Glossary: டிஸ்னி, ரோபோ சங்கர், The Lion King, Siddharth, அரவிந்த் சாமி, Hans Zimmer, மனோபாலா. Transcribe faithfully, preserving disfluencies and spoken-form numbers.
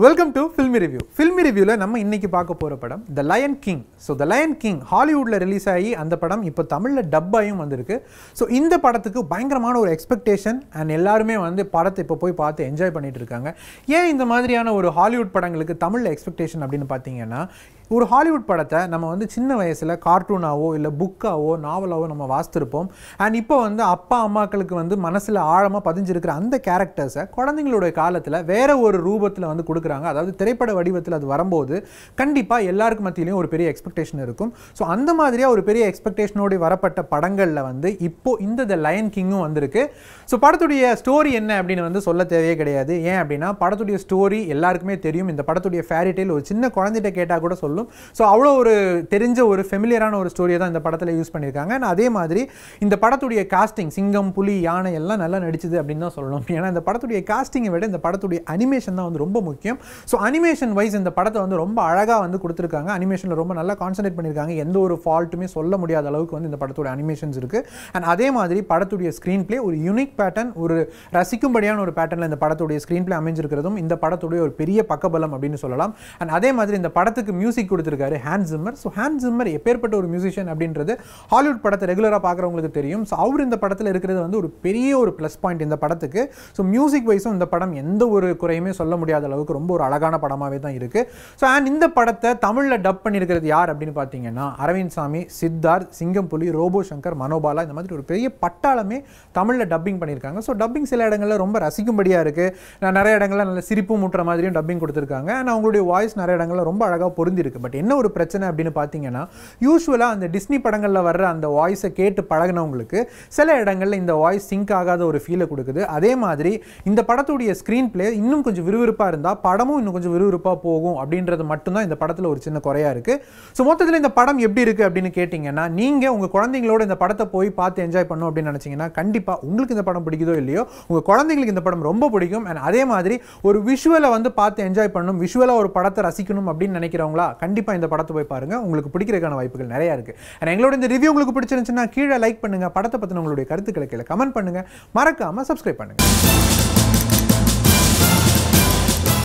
Welcome to Filmy Review. Filmy Review la namma inniki paaka pora padam The Lion King. So The Lion King Hollywood la release aayi andha padam ipo Tamil la dub aayum vandirukku. So indha padathukku bayangaramana or expectation and ellarume vande padatha ipo poi paathu enjoy panniterukanga. Yen indha madriyana or Hollywood padangalukku Tamil la expectation appdinu paathinga ஒரு Hollywood படத்தை நம்ம வந்து சின்ன வயசுல கார்ட்டூனாவோ இல்ல புக்காவோ நாவலாவோ நம்ம வாசித்திருப்போம் and இப்போ வந்து அப்பா அம்மாக்களுக்கு வந்து மனசுல ஆழமா பதிஞ்சிருக்கிற அந்த கரெக்டர்ஸை குழந்தைகளோட காலத்துல வேற ஒரு ரூபத்துல வந்து கொடுக்கறாங்க அதாவது திரைப்பட வடிவத்துல அது வரும்போது கண்டிப்பா எல்லாருக்கும் மத்தியிலயும் ஒரு பெரிய எக்ஸ்பெக்டேஷன் இருக்கும் சோ அந்த மாதிரியா ஒரு பெரிய எக்ஸ்பெக்டேஷனோட வரப்பட்ட படங்கள்ல வந்து இப்போ இந்த The Lion King-ம் வந்திருக்கு சோ படத்துடைய ஸ்டோரி என்ன அப்படினு வந்து சொல்ல தேவையே கிடையாது ஏன் அப்படினா படத்துடைய ஸ்டோரி எல்லாருக்குமே தெரியும் இந்த படத்துடைய ஃபேரி டெயில் ஒரு சின்ன குழந்தைட்ட கேட்டா கூட சொல்ல So, avlo oru therinja oru familiar ana oru story da indha padathila use pannirukanga and adhe maadhiri indha padathudaiya casting singam puli yana ella nalla nadichudhu appdinu dhaan sollanum ena indha padathudaiya casting e vida indha padathudaiya animation da vandu romba mukkiyam so animation wise indha padatha vandu romba alaga vandu kuduthirukanga animation la romba nalla concentrate pannirukanga endha oru faultume solla mudiyadha alavukku vandu indha padathudaiya animations irukku and adhe maadhiri padathudaiya screenplay oru unique pattern oru rasikkumbadiyana oru pattern la indha padathudaiya screenplay அமைஞ்சிருக்கிறதும் இந்த படத்தோட ஒரு பெரிய பக்கபலம் அப்படினு சொல்லலாம் and அதே மாதிரி இந்த படத்துக்கு music கொடுத்திருக்காரு Hans Zimmer so Hans Zimmer எப்பேர்ப்பட்ட ஒரு மியூசிஷியன் அப்படின்றது ஹாலிவுட் படத்தை ரெகுலரா பார்க்கறவங்களுக்கு தெரியும் சோ அவர் இந்த படத்துல இருக்குறது வந்து ஒரு பெரிய ஒரு ப்ளஸ் பாயிண்ட் இந்த படத்துக்கு சோ மியூசிக் வைஸும் இந்த படம் எந்த ஒரு குறையுமே சொல்ல முடியாத அளவுக்கு ரொம்ப ஒரு அழகான படமாவே தான் இருக்கு சோ and இந்த படத்தை தமிழ்ல டப் பண்ணியிருக்கிறது யார் அப்படினு பாத்தீங்கன்னா அரவிந்த் சாமி சித்தார்த் சிங்கம்புலி ரோபோ சங்கர் மனோபாலா இந்த மாதிரி ஒரு பெரிய பட்டாளமே தமிழ்ல டப்பிங் பண்ணிருக்காங்க சோ டப்பிங் சில இடங்கள்ல ரொம்ப ரசிக்கும்படியா இருக்கு நான் நிறைய இடங்கள்ல நல்ல சிரிப்பு மூட்ற மாதிரியும் டப்பிங் கொடுத்திருக்காங்க and அவங்களுடைய வாய்ஸ் நிறைய இடங்கள்ல ரொம்ப அழகா பொருந்தி பட் என்ன ஒரு பிரச்சனை அப்படினு பாத்தீங்கன்னா யூசுவலா அந்த டிஸ்னி படங்கள்ல வர்ற அந்த வாய்ஸை கேட்டு பழகுனவங்களுக்கு சில இடங்கள்ல இந்த வாய்ஸ் சிங்க் ஆகாத ஒரு ஃபீலை கொடுக்குது அதே மாதிரி இந்த படத்தோட ஸ்கிரீன் பிளே இன்னும் கொஞ்சம் விறுவிறுப்பா இருந்தா படமும் இன்னும் கொஞ்சம் விறுவிறுப்பா போகும் அப்படின்றது மட்டும் தான் இந்த படத்துல ஒரு சின்ன குறையா இருக்கு சோ மொத்தத்துல இந்த படம் எப்படி இருக்கு அப்படினு கேட்டிங்கன்னா நீங்க உங்க குழந்தைகளோட இந்த படத்தை போய் பார்த்து என்ஜாய் பண்ணனும் அப்படி நினைச்சீங்கன்னா கண்டிப்பா உங்களுக்கு இந்த படம் பிடிக்குதோ இல்லையோ உங்க குழந்தைகளுக்கு இந்த படம் ரொம்ப பிடிக்கும் and அதே மாதிரி ஒரு விஷுவலை வந்து பார்த்து என்ஜாய் பண்ணனும் விஷுவலா ஒரு படத்தை ரசிக்கணும் அப்படி நினைக்கிறவங்களா கண்டிப்பா இந்த படத்தை போய் பாருங்க உங்களுக்கு பிடிக்கிறதுக்கான வாய்ப்புகள் நிறைய இருக்கு and எங்களோட இந்த ரிவ்யூ உங்களுக்கு பிடிச்சிருந்துச்சுன்னா கீழ லைக் பண்ணுங்க படத்தை பத்தின உங்களுடைய கருத்துக்களை கீழ கமெண்ட் பண்ணுங்க மறக்காம Subscribe பண்ணுங்க